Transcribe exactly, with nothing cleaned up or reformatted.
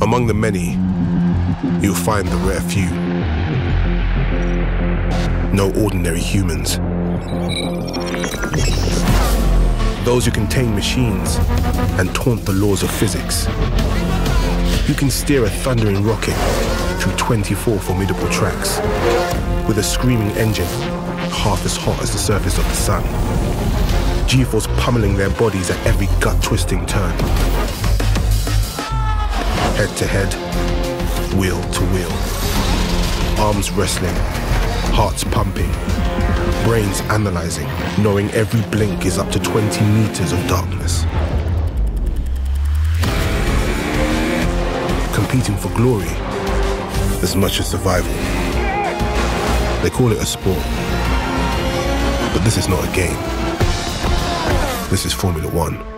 Among the many, you'll find the rare few. No ordinary humans. Those who can tame machines and taunt the laws of physics. You can steer a thundering rocket through twenty-four formidable tracks with a screaming engine half as hot as the surface of the sun. G-force pummeling their bodies at every gut-twisting turn. Head to head, wheel to wheel. Arms wrestling, hearts pumping, brains analyzing, knowing every blink is up to twenty meters of darkness. Competing for glory as much as survival. They call it a sport, but this is not a game. This is Formula One.